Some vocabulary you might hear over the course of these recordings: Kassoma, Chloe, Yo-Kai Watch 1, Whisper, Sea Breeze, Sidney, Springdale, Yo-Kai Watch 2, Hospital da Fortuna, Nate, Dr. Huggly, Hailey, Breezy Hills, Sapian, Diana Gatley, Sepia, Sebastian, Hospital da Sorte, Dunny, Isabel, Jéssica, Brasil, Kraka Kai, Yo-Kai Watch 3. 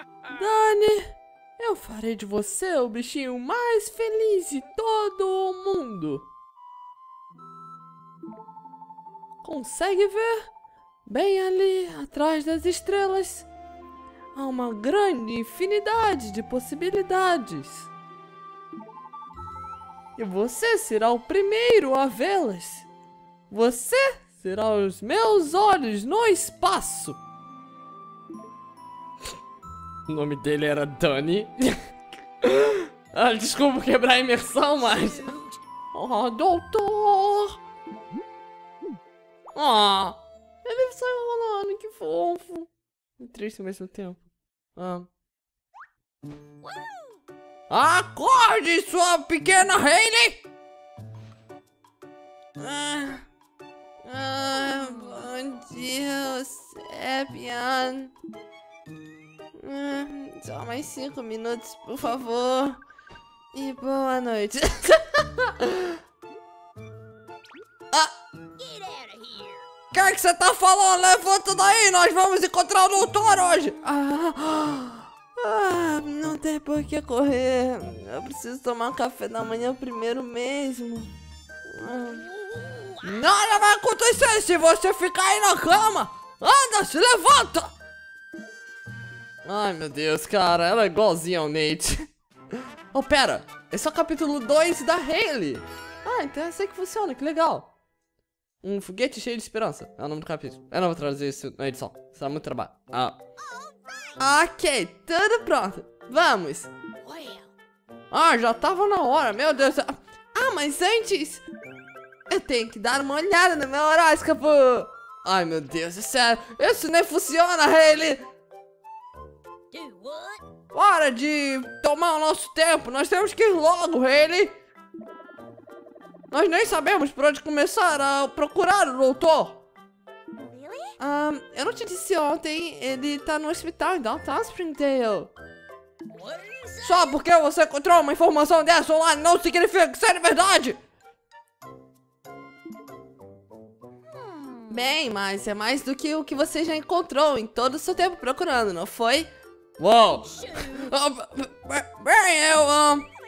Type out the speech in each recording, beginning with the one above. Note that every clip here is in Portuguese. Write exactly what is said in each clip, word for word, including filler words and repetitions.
Dunny, eu farei de você o bichinho mais feliz de todo o mundo. Consegue ver? Bem ali, atrás das estrelas, há uma grande infinidade de possibilidades. E você será o primeiro a vê-las. Você será os meus olhos no espaço. O nome dele era Dunny. Ah, desculpa quebrar a imersão, mas... Oh, doutor! Ah, ele saiu rolando, que fofo. E triste ao mesmo tempo. Ah. Acorde, sua pequena Hailey! Ah, ah, bom dia, Sapian. Ah, só mais cinco minutos, por favor. E boa noite. Ah! O que é que você tá falando? Levanta daí, nós vamos encontrar o doutor hoje! Ah! Ah, não tem por que correr. Eu preciso tomar café da manhã primeiro mesmo. Ah. Nada vai acontecer se você ficar aí na cama. Anda, se levanta. Ai, meu Deus, cara. Ela é igualzinha ao Nate. Oh, pera. Esse é o capítulo dois da Hailey. Ah, então é assim que funciona. Que legal. Um foguete cheio de esperança. É o nome do capítulo. Eu não vou trazer isso na edição. Isso dá muito trabalho. Ah. Ok, tudo pronto. Vamos. Ah, já tava na hora, meu Deus. Ah, mas antes eu tenho que dar uma olhada no meu horóscopo. Ai, meu Deus, é sério. Isso nem funciona, Hailey. Para de tomar o nosso tempo. Nós temos que ir logo, Hailey. Nós nem sabemos por onde começar a procurar o doutor. Ah, um, eu não te disse ontem, ele tá no hospital em Downtown Springdale. Só porque você encontrou uma informação dessa online não significa que seja verdade! Bem, mas é mais do que o que você já encontrou em todo o seu tempo procurando, não foi? Uou! Bem, eu... Um...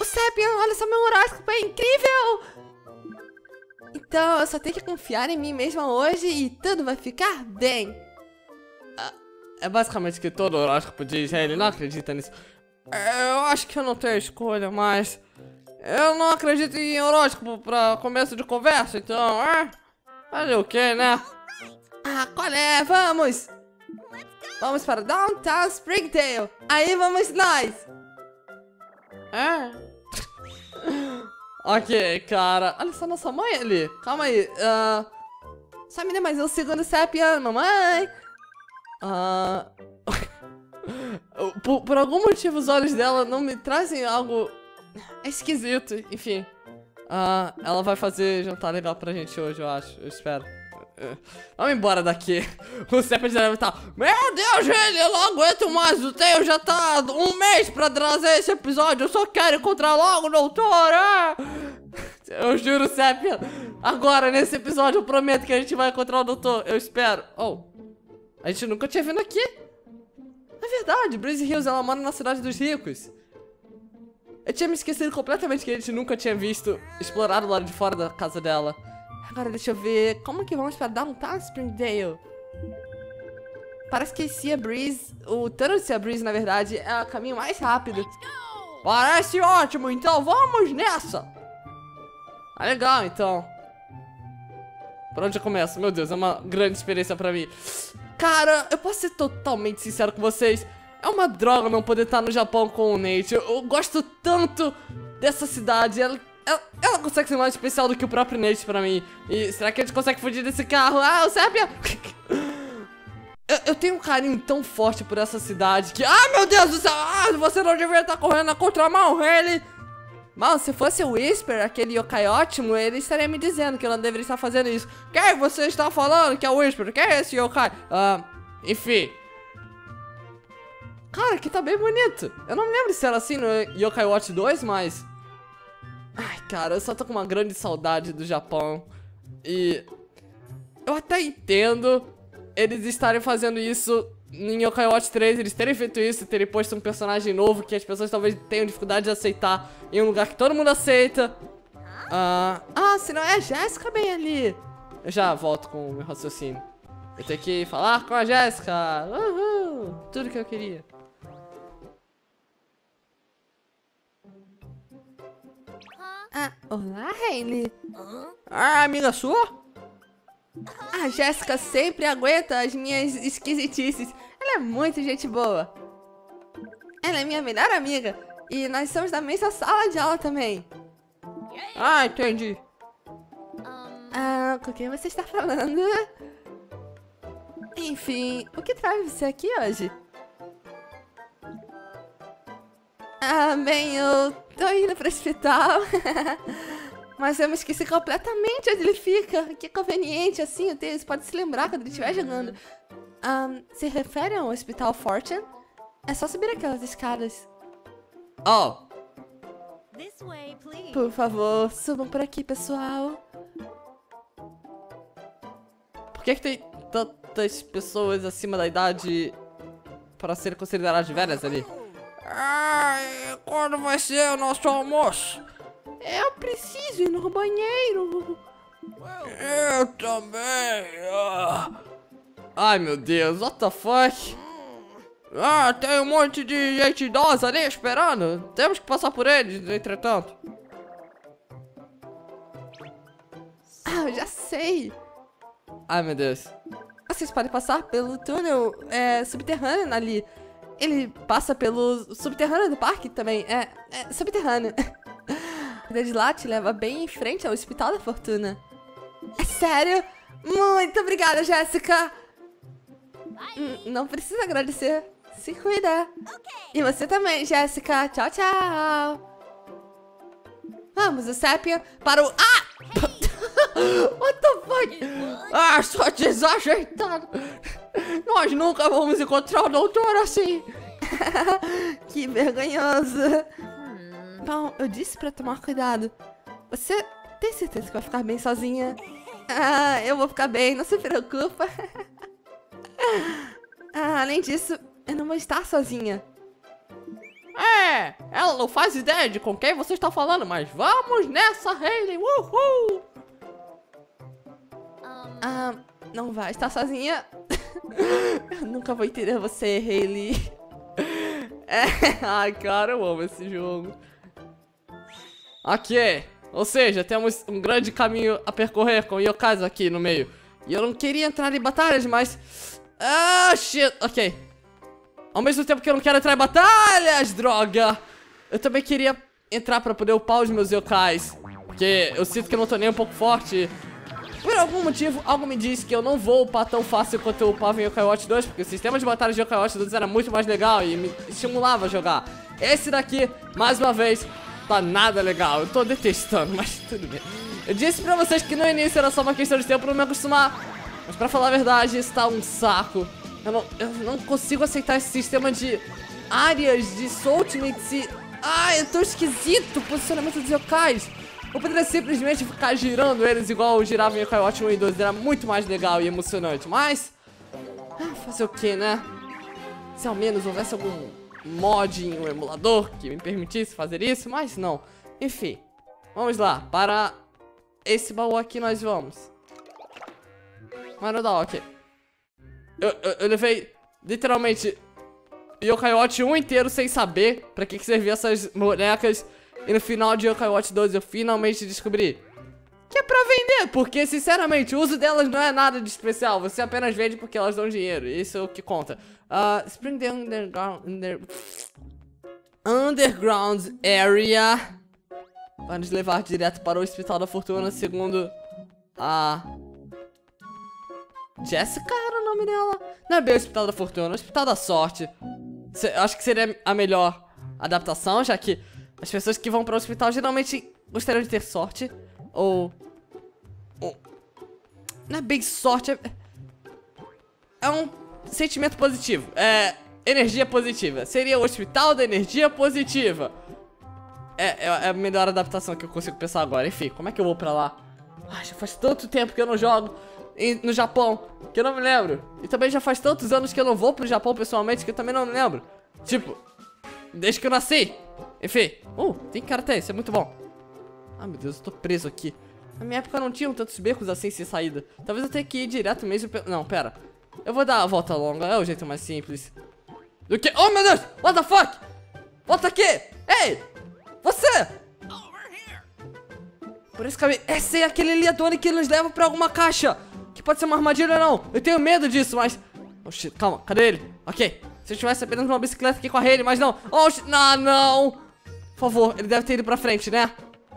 O Sebastian, olha só, meu horóscopo é incrível! Então, eu só tenho que confiar em mim mesma hoje e tudo vai ficar bem. Ah, é basicamente que todo horóscopo diz, ele não acredita nisso. Eu acho que eu não tenho escolha, mas... Eu não acredito em horóscopo pra começo de conversa, então... É? Fazer o quê, né? Ah, qual é? Vamos! Vamos para Downtown Springdale. Aí vamos nós! É... Ok, cara. Olha só nossa mãe ali. Calma aí. Uh, só me dê mais um segundo, Sepian, mamãe. Uh, por, por algum motivo, os olhos dela não me trazem algo esquisito. Enfim. Uh, ela vai fazer jantar legal pra gente hoje, eu acho. Eu espero. Uh, vamos embora daqui. O Sepian já vai estar... Meu Deus, gente, eu não aguento mais. O tempo já tá um mês pra trazer esse episódio. Eu só quero encontrar logo o doutor. É? Eu juro, Sepia. Agora, nesse episódio, eu prometo que a gente vai encontrar o doutor. Eu espero. Oh, a gente nunca tinha vindo aqui. É verdade, Breezy Hills, ela mora na cidade dos ricos. Eu tinha me esquecido completamente que a gente nunca tinha visto explorado o lado de fora da casa dela. Agora, deixa eu ver. Como que vamos pra Downtown Springdale? Parece que Sea Breeze, o turno de Sea Breeze, na verdade, é o caminho mais rápido. Parece ótimo, então vamos nessa! Ah, legal, então. Por onde eu começo? Meu Deus, é uma grande experiência pra mim. Cara, eu posso ser totalmente sincero com vocês. É uma droga não poder estar no Japão com o Nate. Eu, eu gosto tanto dessa cidade. Ela, ela, ela consegue ser mais especial do que o próprio Nate pra mim. E será que a gente consegue fugir desse carro? Ah, o Sébio! eu, eu tenho um carinho tão forte por essa cidade que... Ah, meu Deus do céu! Ah, você não deveria estar correndo na contramão, ele... Mal, se fosse o Whisper, aquele Yo-Kai ótimo, ele estaria me dizendo que eu não deveria estar fazendo isso. Quem você está falando que é o Whisper? Quem é esse Yo-Kai? Ah, enfim. Cara, aqui tá bem bonito. Eu não me lembro se era assim no Yo-Kai Watch dois, mas... Ai, cara, eu só tô com uma grande saudade do Japão. E... Eu até entendo eles estarem fazendo isso em Yo-Kai Watch três eles terem feito isso, terem posto um personagem novo que as pessoas talvez tenham dificuldade de aceitar em um lugar que todo mundo aceita. Ah, ah se não é a Jéssica bem ali. Eu já volto com o meu raciocínio. Eu tenho que falar com a Jéssica. Uhul, tudo que eu queria. Ah, olá, Hailey. Ah, amiga sua? A Jéssica sempre aguenta as minhas esquisitices. Ela é muito gente boa. Ela é minha melhor amiga. E nós somos da mesma sala de aula também. Ah, entendi. Ah, com quem você está falando? Enfim, o que traz você aqui hoje? Ah, bem, eu tô indo pro hospital. Mas eu me esqueci completamente onde ele fica. Que conveniente, assim, o Deus pode se lembrar quando ele estiver jogando. Um, se refere ao Hospital Fortune? É só subir aquelas escadas. Oh! Por favor, subam por aqui, pessoal. Por que que tem tantas pessoas acima da idade para serem consideradas velhas ali? Ai, quando vai ser o nosso almoço? Eu preciso ir no banheiro. Eu também. Ai, meu Deus, what the fuck? Ah, tem um monte de gente idosa ali esperando. Temos que passar por eles, entretanto. Ah, eu já sei. Ai, meu Deus. Vocês podem passar pelo túnel é, subterrâneo ali. Ele passa pelo subterrâneo do parque também. É, é subterrâneo. De lá te leva bem em frente ao Hospital da Fortuna. É sério? Muito obrigada, Jéssica. Não precisa agradecer. Se cuida. Okay. E você também, Jéssica. Tchau, tchau. Vamos, o Sepia para o... Ah! What the fuck? Ah, só desajeitado. Nós nunca vamos encontrar o doutor assim. Que vergonhoso. Bom, eu disse pra tomar cuidado. Você tem certeza que vai ficar bem sozinha? Ah, eu vou ficar bem, não se preocupa. Ah, além disso, eu não vou estar sozinha. É, ela não faz ideia de com quem você está falando, mas vamos nessa, Hailey, uhul! Ah, não vai estar sozinha. Eu nunca vou entender você, Hailey. É, ai, cara, eu amo esse jogo. Ok, ou seja, temos um grande caminho a percorrer com o Yokais aqui no meio. E eu não queria entrar em batalhas, mas... Ah, shit, ok. Ao mesmo tempo que eu não quero entrar em batalhas, droga! Eu também queria entrar pra poder upar os meus Yokais, porque eu sinto que eu não tô nem um pouco forte. Por algum motivo, algo me diz que eu não vou upar tão fácil quanto eu upava em Yo-Kai Watch dois, porque o sistema de batalha de Yo-Kai Watch dois era muito mais legal e me estimulava a jogar. Esse daqui, mais uma vez... Tá nada legal, eu tô detestando, mas tudo bem. Eu disse pra vocês que no início era só uma questão de tempo pra não me acostumar, mas pra falar a verdade, isso tá um saco. Eu não, eu não consigo aceitar esse sistema de áreas, de ultimates e... Ai, eu tô esquisito, o posicionamento dos yokais. Eu poderia simplesmente ficar girando eles igual eu girava em Yo-Kai Watch um e dois. Era muito mais legal e emocionante, mas... Ah, fazer o que, né? Se ao menos houvesse algum... mod em um emulador que me permitisse fazer isso, mas não. Enfim, vamos lá. Para esse baú aqui nós vamos. Mas não dá, ok. Eu, eu, eu levei, literalmente, Yo-Kai Watch um inteiro sem saber pra que que serviam essas bonecas. E no final de Yo-Kai Watch dois eu finalmente descobri que é pra vender, porque, sinceramente, o uso delas não é nada de especial. Você apenas vende porque elas dão dinheiro. Isso é o que conta. Uh, Springdale Underground... Under... Underground Area... Vai nos levar direto para o Hospital da Fortuna, segundo a... Jéssica era o nome dela? Não é bem o Hospital da Fortuna, é o Hospital da Sorte. Se... Acho que seria a melhor adaptação, já que as pessoas que vão para o hospital geralmente gostariam de ter sorte. Ou... ou... Não é bem sorte, é... é um sentimento positivo. É... energia positiva. Seria o Hospital da Energia Positiva. É, é, é a melhor adaptação que eu consigo pensar agora. Enfim, como é que eu vou pra lá? Ai, já faz tanto tempo que eu não jogo. em, no Japão, que eu não me lembro. E também já faz tantos anos que eu não vou pro Japão pessoalmente, que eu também não me lembro. Tipo, desde que eu nasci. Enfim, uh, tem cara até, isso é muito bom. Ah, meu Deus, eu tô preso aqui. Na minha época não tinham tantos becos assim sem saída. Talvez eu tenha que ir direto mesmo pe... Não, pera. Eu vou dar a volta longa, é o jeito mais simples. Do que... Oh, meu Deus! What the fuck? Volta aqui! Ei! Você! Por esse caminho... Esse é aquele ali, a Dona que nos leva pra alguma caixa. Que pode ser uma armadilha ou não. Eu tenho medo disso, mas... Oxi, calma, cadê ele? Ok. Se eu tivesse apenas uma bicicleta aqui com a Hailey, mas não. Oxi, não, não. Por favor, ele deve ter ido pra frente, né?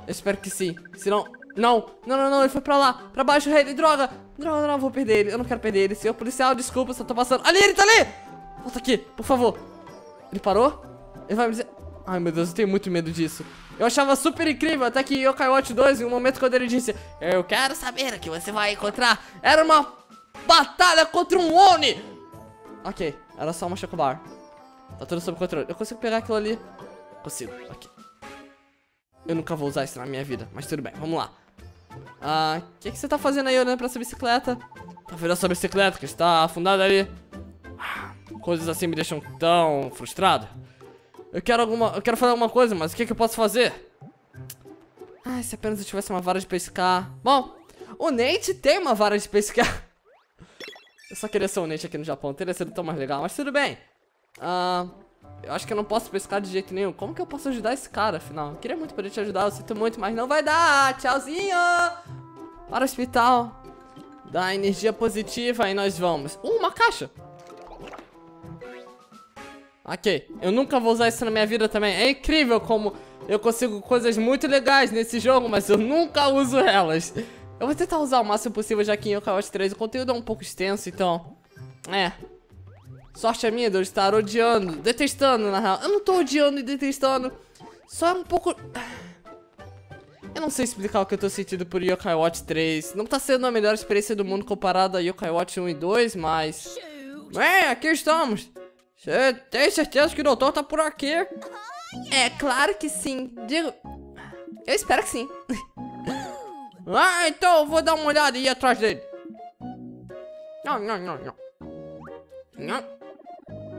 Eu espero que sim. Se não... Não, não, não, não, ele foi pra lá, pra baixo, Hailey, droga. Droga, não, não, vou perder ele, eu não quero perder ele. Senhor policial, desculpa, só tô passando. Ali, ele tá ali! Volta aqui, por favor. Ele parou? Ele vai me dizer... Ai, meu Deus, eu tenho muito medo disso. Eu achava super incrível, até que Yo-Kai Watch dois, em um momento quando ele disse: eu quero saber o que você vai encontrar. Era uma batalha contra um Oni. Ok, era só uma chocobar. Tá tudo sob controle, eu consigo pegar aquilo ali. Consigo, ok. Eu nunca vou usar isso na minha vida, mas tudo bem, vamos lá. Ah, o que, que você tá fazendo aí olhando pra essa bicicleta? Tá vendo essa bicicleta que está afundada ali? Ah, coisas assim me deixam tão frustrado. Eu quero alguma, eu quero fazer alguma coisa, mas o que, que eu posso fazer? Ah, se apenas eu tivesse uma vara de pescar. Bom, o Nate tem uma vara de pescar. Eu só queria ser o Nate aqui no Japão, teria sido tão mais legal, mas tudo bem. Ah, eu acho que eu não posso pescar de jeito nenhum. Como que eu posso ajudar esse cara, afinal? Eu queria muito poder te ajudar, eu sinto muito, mas não vai dar. Tchauzinho. Para o hospital. Dá energia positiva e nós vamos. Uh, uma caixa. Ok, eu nunca vou usar isso na minha vida também. É incrível como eu consigo coisas muito legais nesse jogo, mas eu nunca uso elas. Eu vou tentar usar o máximo possível, já que em Yo-Kai Watch três o conteúdo é um pouco extenso, então... É... Sorte a minha de eu estar odiando, detestando, na real. Eu não tô odiando e detestando. Só é um pouco... Eu não sei explicar o que eu tô sentindo por Yo-Kai Watch três. Não tá sendo a melhor experiência do mundo comparada a Yo-Kai Watch um e dois, mas... É, aqui estamos. Você tem certeza que o doutor tá por aqui? É, claro que sim. Digo... Eu espero que sim. Ah, então eu vou dar uma olhada aí atrás dele. Não, não, não, não. Não.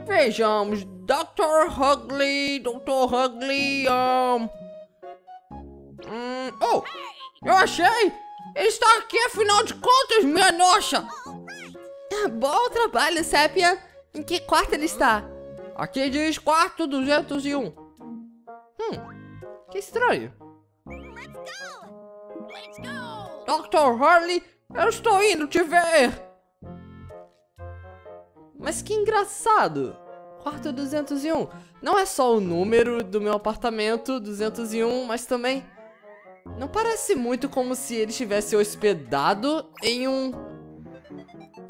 Vejamos, doutor Huggly, doutor Huggly, um... Hum, oh, eu achei! Ele está aqui, afinal de contas, minha nossa! Bom trabalho, Sepia. Em que quarto ele está? Aqui diz quarto duzentos e um. Hum, que estranho. Let's go. Let's go. doutor Huggly, eu estou indo te ver! Mas que engraçado. Quarto duzentos e um. Não é só o número do meu apartamento, duzentos e um, mas também... Não parece muito como se ele estivesse hospedado em um...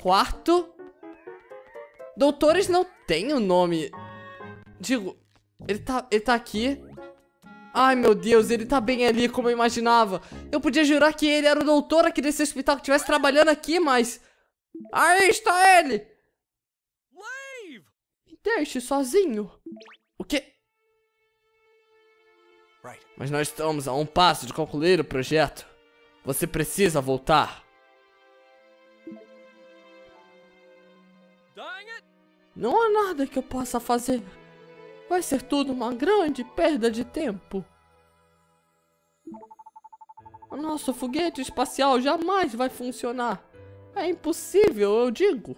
quarto? Doutores não tem o nome. Digo, ele tá, ele tá aqui. Ai, meu Deus, ele tá bem ali, como eu imaginava. Eu podia jurar que ele era o doutor aqui desse hospital, que estivesse trabalhando aqui, mas... Aí está ele! Deixe sozinho. O quê? Right. Mas nós estamos a um passo de concluir o projeto. Você precisa voltar. Não há nada que eu possa fazer. Vai ser tudo uma grande perda de tempo. O nosso foguete espacial jamais vai funcionar. É impossível, eu digo.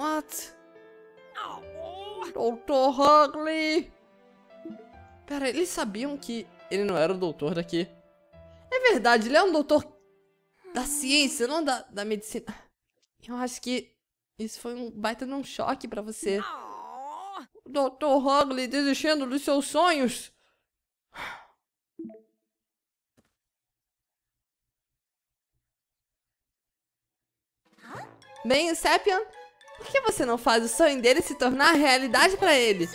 What? doutor Huggly! Pera, eles sabiam que ele não era o doutor daqui. É verdade, ele é um doutor da ciência, não da, da medicina. Eu acho que isso foi um baita num choque pra você. doutor Huggly desistindo dos seus sonhos. Bem, Sapian... Por que você não faz o sonho dele se tornar realidade pra ele?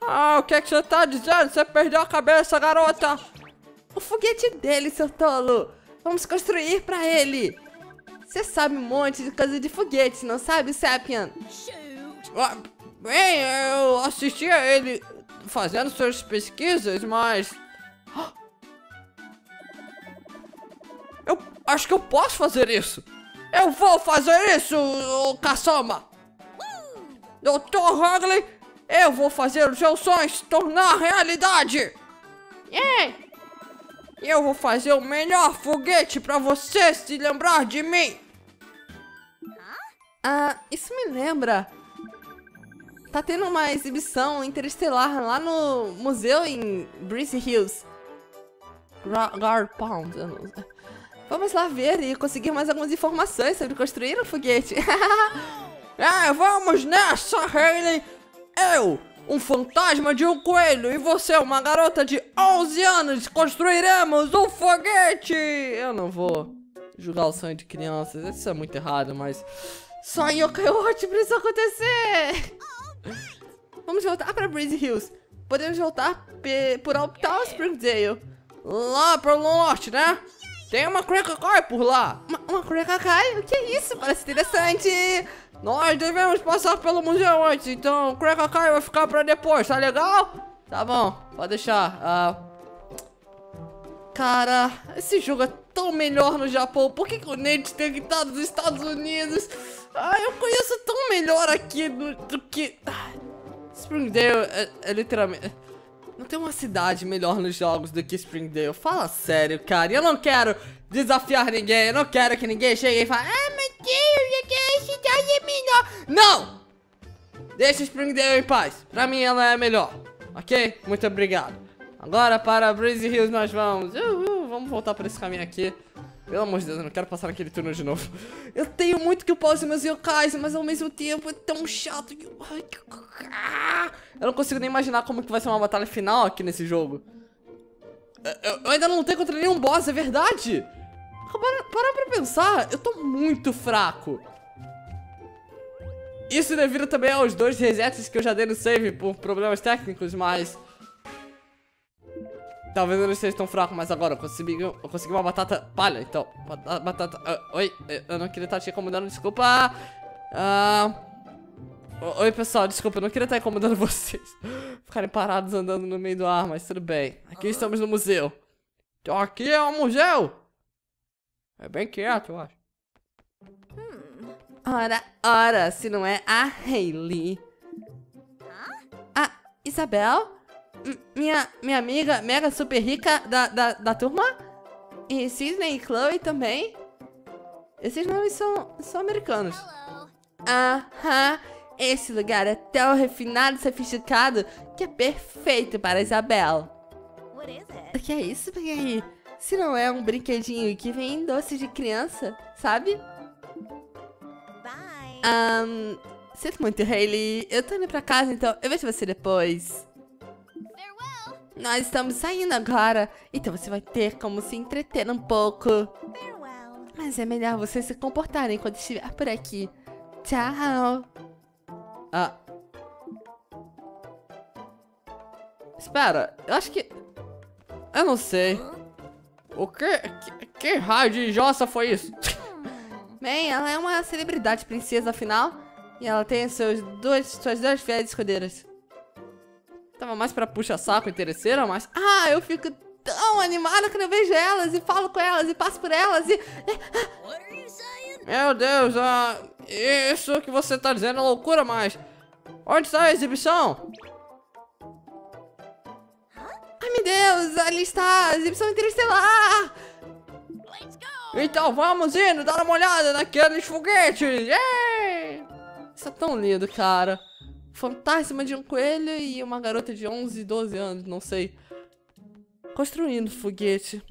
Ah, o que é que você tá dizendo? Você perdeu a cabeça, garota! O foguete dele, seu tolo! Vamos construir pra ele! Você sabe um monte de coisa de foguetes, não sabe, Sapian? Ah, bem, eu assisti a ele fazendo suas pesquisas, mas... Eu acho que eu posso fazer isso. Eu vou fazer isso, Kassoma. doutor Huggly, eu vou fazer os seus sonhos tornar realidade. É. Eu vou fazer o melhor foguete pra você se lembrar de mim. Ah, isso me lembra. Tá tendo uma exibição interestelar lá no museu em Breezy Hills. Guard Pound. Vamos lá ver e conseguir mais algumas informações sobre construir um foguete. É, vamos nessa, Hailey. Eu, um fantasma de um coelho, e você, uma garota de onze anos, construiremos um foguete. Eu não vou julgar o sonho de crianças, isso é muito errado, mas só em Yo-Kai Watch pra isso acontecer. Vamos voltar pra Breezy Hills. Podemos voltar por Hospital Springdale, lá pro norte, né? Tem uma Kraka Kai por lá. Uma, uma Kraka Kai? O que é isso? Parece interessante. Nós devemos passar pelo museu antes, então Kraka Kai vai ficar pra depois, tá legal? Tá bom, pode deixar. Ah, cara, esse jogo é tão melhor no Japão. Por que, que o Nate tem que estar nos Estados Unidos? Ah, eu conheço tão melhor aqui do, do que... Ah, Springdale é, é literalmente... Não tem uma cidade melhor nos jogos do que Springdale. Fala sério, cara. Eu não quero desafiar ninguém. Eu não quero que ninguém chegue e fale... Ah, meu Deus, a cidade é melhor. Não! Deixa Springdale em paz. Pra mim ela é melhor. Ok? Muito obrigado. Agora para Breezy Hills nós vamos. Uhul, vamos voltar por esse caminho aqui. Pelo amor de Deus, eu não quero passar naquele túnel de novo. Eu tenho muito que eu pause meus yokais, mas ao mesmo tempo é tão chato que... Eu não consigo nem imaginar como que vai ser uma batalha final aqui nesse jogo. Eu, eu ainda não lutei contra nenhum boss, é verdade? Para, para pra pensar, eu tô muito fraco. Isso devido também aos dois resets que eu já dei no save por problemas técnicos, mas... Talvez eu não esteja tão fraco, mas agora eu consegui, eu consegui uma batata palha, então... Batata... Uh, oi, eu não queria estar te incomodando, desculpa! Ah... Uh, oi, pessoal, desculpa, eu não queria estar incomodando vocês. Ficarem parados andando no meio do ar, mas tudo bem. Aqui estamos no museu. Então aqui é o museu! É bem quieto, eu acho. Hum. Ora, ora, se não é a Hailey. Ah, Isabel? Minha, minha amiga mega super rica da, da, da turma. E Sidney e Chloe também. Esses nomes são, são americanos. Aham, uh-huh. Esse lugar é tão refinado e sofisticado que é perfeito para Isabel. O que é isso, Peggy? Se não é um brinquedinho que vem em doce de criança, sabe? Bye. Um, sinto muito, Hailey. Eu tô indo pra casa, então eu vejo você depois. Nós estamos saindo agora, então você vai ter como se entreter um pouco. Farewell. Mas é melhor vocês se comportarem quando estiver por aqui. Tchau. Ah. Espera, eu acho que... Eu não sei. O que... Que, que raio de jossa foi isso? Bem, ela é uma celebridade princesa, afinal. E ela tem seus dois, suas duas velhas escudeiras. Tava mais pra puxa-saco interesseira, mas... Ah, eu fico tão animada quando eu vejo elas e falo com elas e passo por elas e... Meu Deus, ah, isso que você tá dizendo é loucura, mas... Onde está a exibição? Ai, meu Deus, ali está a exibição interestelar! Então vamos indo dar uma olhada naqueles foguetes! Yeah! Isso é tão lindo, cara. Fantasma de um coelho e uma garota de onze, doze anos, não sei. Construindo foguete.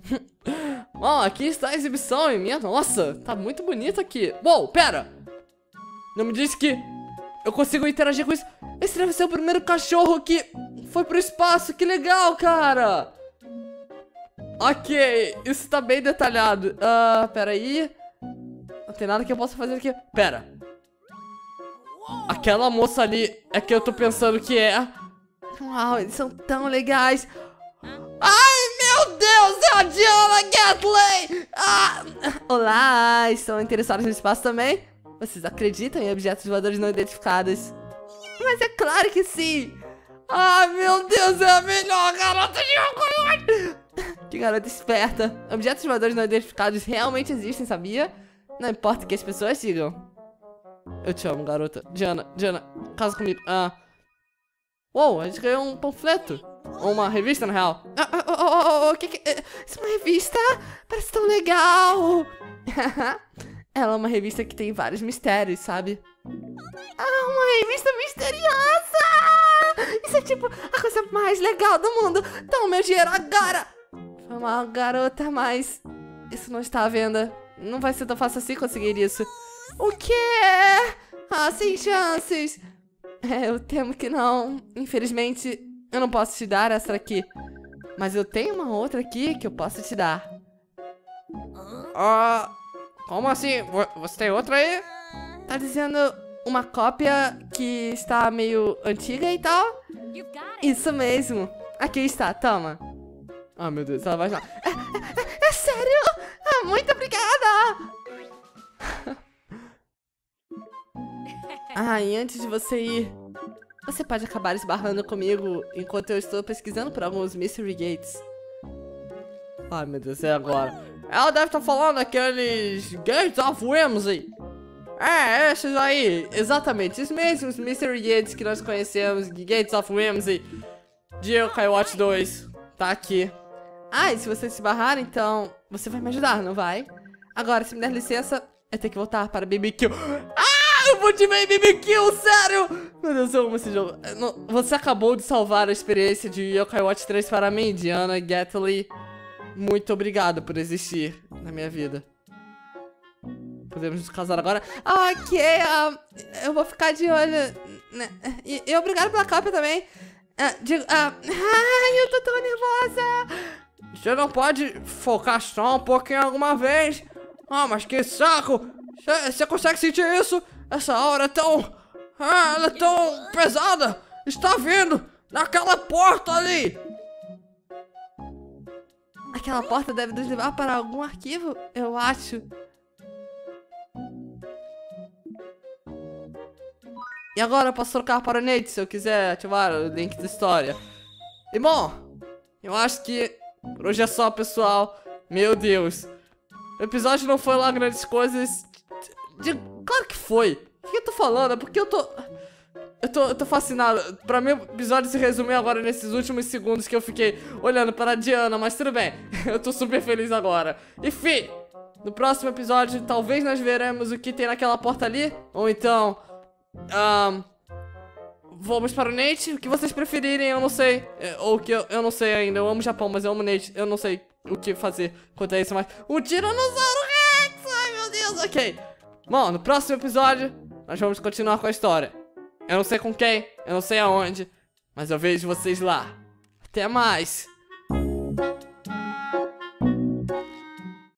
Bom, aqui está a exibição, e minha nossa, tá muito bonito aqui. Bom, pera. Não me disse que eu consigo interagir com isso. Esse deve ser o primeiro cachorro que foi pro espaço, que legal, cara. Ok, isso tá bem detalhado. Ah, uh, pera aí. Não tem nada que eu possa fazer aqui. Pera. Aquela moça ali é que eu tô pensando que é. Uau, eles são tão legais. Ai, meu Deus, é a Diana Gatley! Ah. Olá, estão interessados no espaço também? Vocês acreditam em objetos voadores não identificados? Mas é claro que sim! Ai, meu Deus, é a melhor garota de Yo-Kai Watch! Que garota esperta. Objetos voadores não identificados realmente existem, sabia? Não importa o que as pessoas digam. Eu te amo, garota. Diana, Diana, casa comigo. Ah. Uou, a gente ganhou um panfleto. Ou uma revista, na real. Ah, oh, oh, oh, oh, que que... Isso é uma revista? Parece tão legal. Ela é uma revista que tem vários mistérios, sabe? Ah, uma revista misteriosa! Isso é tipo a coisa mais legal do mundo. Toma meu dinheiro agora! Foi mal, garota, mas... isso não está à venda. Não vai ser tão fácil assim conseguir isso. O quê? Ah, sem chances. É, eu temo que não. Infelizmente, eu não posso te dar essa aqui. Mas eu tenho uma outra aqui que eu posso te dar. Ah... Como assim? Você tem outra aí? Tá dizendo uma cópia que está meio antiga e tal? Isso mesmo. Aqui está, toma. Ah, meu Deus, ela vai lá. É, é, é sério? Ah, muito obrigada! Ah, e antes de você ir, você pode acabar esbarrando comigo enquanto eu estou pesquisando por alguns Mystery Gates. Ai, meu Deus, é agora. Ela deve estar falando aqueles Gates of Whimsy. É, esses aí. Exatamente, os mesmos Mystery Gates que nós conhecemos. Gates of Whimsy de Yo-Kai Watch dois. Tá aqui. Ah, e se você se barrar, então você vai me ajudar, não vai? Agora, se me der licença, eu tenho que voltar para B B Q. Ah, eu vou te ver em B B Q, sério. Meu Deus, eu amo esse jogo. Você acabou de salvar a experiência de Yo-Kai Watch três para mim, Diana Gatley. Muito obrigado por existir na minha vida. Podemos nos casar agora? Ah, ok. Uh, eu vou ficar de olho. E, e obrigado pela cópia também. Uh, digo, uh, ai, eu tô tão nervosa. Você não pode focar só um pouquinho alguma vez? Ah, mas que saco. Você consegue sentir isso? Essa aura é tão... Ah, ela é tão pesada. Está vindo naquela porta ali. Aquela porta deve nos levar para algum arquivo, eu acho. E agora eu posso trocar para o Nate se eu quiser ativar o link da história. E bom, eu acho que por hoje é só, pessoal. Meu Deus. O episódio não foi lá grandes coisas. De... Claro que foi. O que eu tô falando? É porque eu tô... Eu tô, eu tô fascinado. Pra mim, o episódio se resumiu agora nesses últimos segundos que eu fiquei olhando para a Diana, mas tudo bem. Eu tô super feliz agora. Enfim, no próximo episódio, talvez nós veremos o que tem naquela porta ali. Ou então... Um, vamos para o Nate. O que vocês preferirem, eu não sei. Ou o que eu, eu não sei ainda. Eu amo o Japão, mas eu amo o Nate. Eu não sei o que fazer quanto a isso, mas... O Tiranossauro Rex! Ai, meu Deus, ok. Bom, no próximo episódio, nós vamos continuar com a história. Eu não sei com quem, eu não sei aonde, mas eu vejo vocês lá. Até mais!